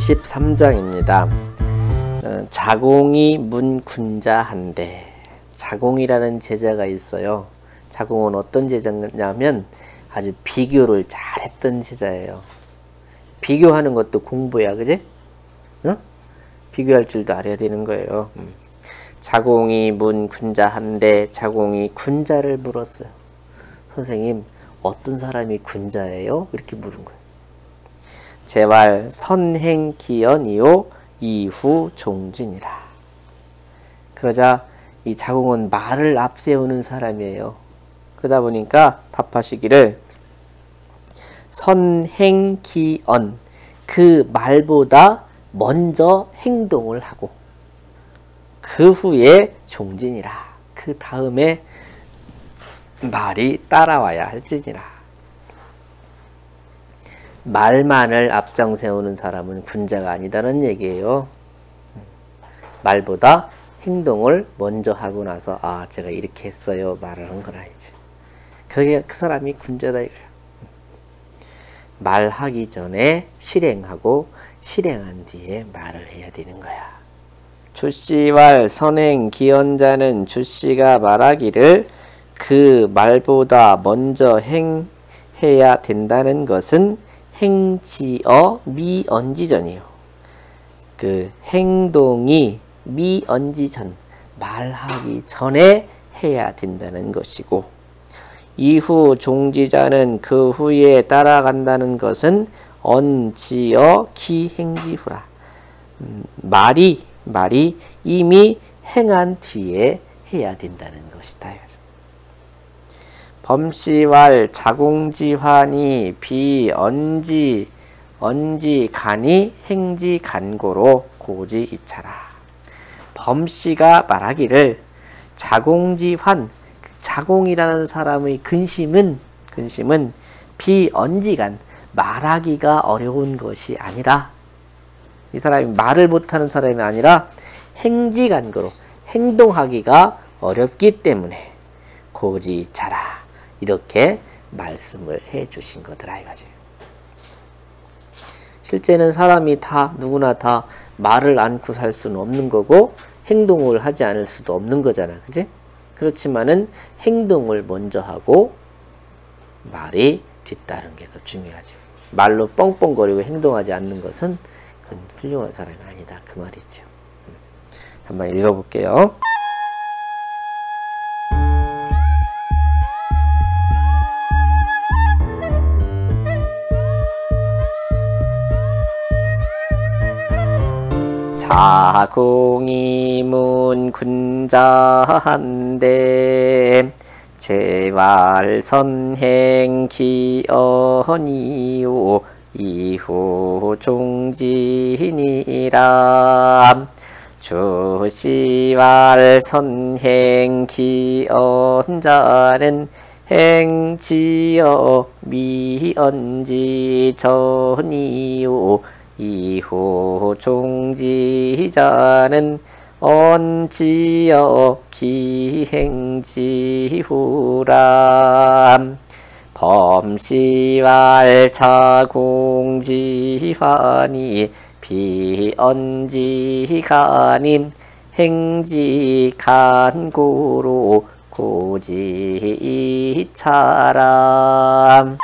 제13장입니다. 자공이 문군자한데, 자공이라는 제자가 있어요. 자공은 어떤 제자냐면 아주 비교를 잘했던 제자예요. 비교하는 것도 공부야, 그지? 응? 비교할 줄도 알아야 되는 거예요. 자공이 문군자한데 자공이 군자를 물었어요. 선생님, 어떤 사람이 군자예요? 이렇게 물은 거예요. 제왈 선행기연이요 이후 종진이라. 그러자 이 자공은 말을 앞세우는 사람이에요. 그러다 보니까 답하시기를 선행기언, 그 말보다 먼저 행동을 하고 그 후에 종진이라, 그 다음에 말이 따라와야 할지니라. 말만을 앞장 세우는 사람은 군자가 아니다는 얘기예요. 말보다 행동을 먼저 하고 나서 아, 제가 이렇게 했어요 말을 한 건 아니지. 그게 그 사람이 군자다 이거야. 말하기 전에 실행하고 실행한 뒤에 말을 해야 되는 거야. 주씨왈 선행 기언자는 주씨가 말하기를 그 말보다 먼저 행해야 된다는 것은 행지어 미언지전이요. 그 행동이 미언지전, 말하기 전에 해야 된다는 것이고, 이후 종지자는 그 후에 따라간다는 것은 언지어 기행지후라. 말이 이미 행한 뒤에 해야 된다는 것이다. 범시왈 자공지환이 비언지간이 행지간고로 고지이차라. 범씨가 말하기를 자공지환, 자공이라는 사람의 근심은 비언지간, 말하기가 어려운 것이 아니라, 이 사람이 말을 못하는 사람이 아니라 행지간고로, 행동하기가 어렵기 때문에 고지이차라. 이렇게 말씀을 해 주신 거더라 이거지. 실제는 사람이 다 누구나 다 말을 않고 살 수는 없는 거고 행동을 하지 않을 수도 없는 거잖아, 그치? 그렇지만은 행동을 먼저 하고 말이 뒤따른 게 더 중요하지. 말로 뻥뻥거리고 행동하지 않는 것은 그건 훌륭한 사람이 아니다, 그 말이죠. 한번 읽어볼게요. 자공이 문군자한데 제왈 선행기언이요 이후 종진이라. 주시왈 선행기언자는 행지어 미언지전이요 이후 종지자는 언지어 기행지후람. 범시왈 자공지환이 비언지간임 행지간고로 고지이차람.